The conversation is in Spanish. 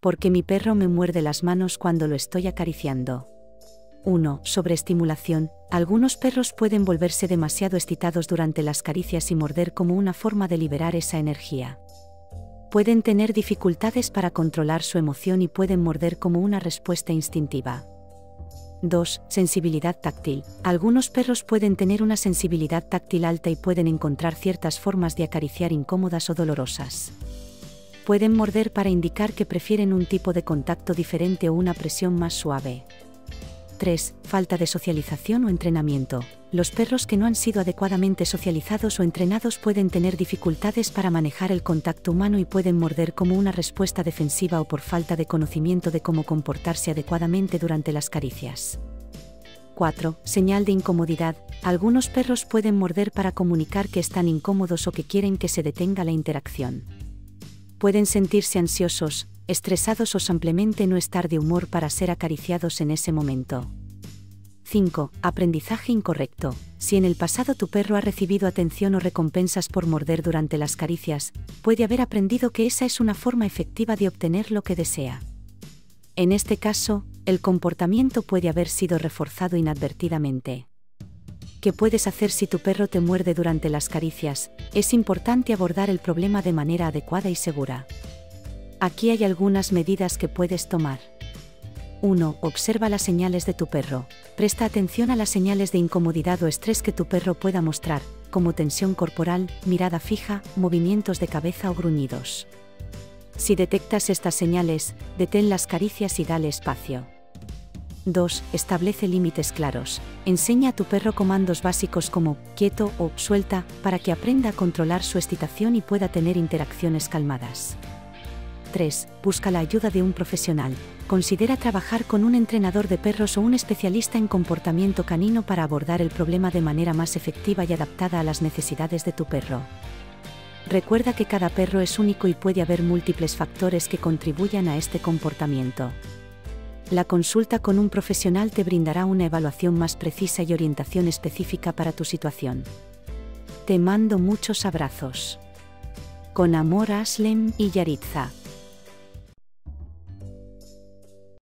porque mi perro me muerde las manos cuando lo estoy acariciando. 1. Sobreestimulación. Algunos perros pueden volverse demasiado excitados durante las caricias y morder como una forma de liberar esa energía. Pueden tener dificultades para controlar su emoción y pueden morder como una respuesta instintiva. 2. Sensibilidad táctil. Algunos perros pueden tener una sensibilidad táctil alta y pueden encontrar ciertas formas de acariciar incómodas o dolorosas. Pueden morder para indicar que prefieren un tipo de contacto diferente o una presión más suave. 3. Falta de socialización o entrenamiento. Los perros que no han sido adecuadamente socializados o entrenados pueden tener dificultades para manejar el contacto humano y pueden morder como una respuesta defensiva o por falta de conocimiento de cómo comportarse adecuadamente durante las caricias. 4. Señal de incomodidad. Algunos perros pueden morder para comunicar que están incómodos o que quieren que se detenga la interacción. Pueden sentirse ansiosos, estresados o simplemente no estar de humor para ser acariciados en ese momento. 5. Aprendizaje incorrecto. Si en el pasado tu perro ha recibido atención o recompensas por morder durante las caricias, puede haber aprendido que esa es una forma efectiva de obtener lo que desea. En este caso, el comportamiento puede haber sido reforzado inadvertidamente. ¿Qué puedes hacer si tu perro te muerde durante las caricias? Es importante abordar el problema de manera adecuada y segura. Aquí hay algunas medidas que puedes tomar. 1. Observa las señales de tu perro. Presta atención a las señales de incomodidad o estrés que tu perro pueda mostrar, como tensión corporal, mirada fija, movimientos de cabeza o gruñidos. Si detectas estas señales, detén las caricias y dale espacio. 2. Establece límites claros. Enseña a tu perro comandos básicos como quieto o suelta para que aprenda a controlar su excitación y pueda tener interacciones calmadas. 3. Busca la ayuda de un profesional. Considera trabajar con un entrenador de perros o un especialista en comportamiento canino para abordar el problema de manera más efectiva y adaptada a las necesidades de tu perro. Recuerda que cada perro es único y puede haber múltiples factores que contribuyan a este comportamiento. La consulta con un profesional te brindará una evaluación más precisa y orientación específica para tu situación. Te mando muchos abrazos. Con amor, Aslam y Yaritza.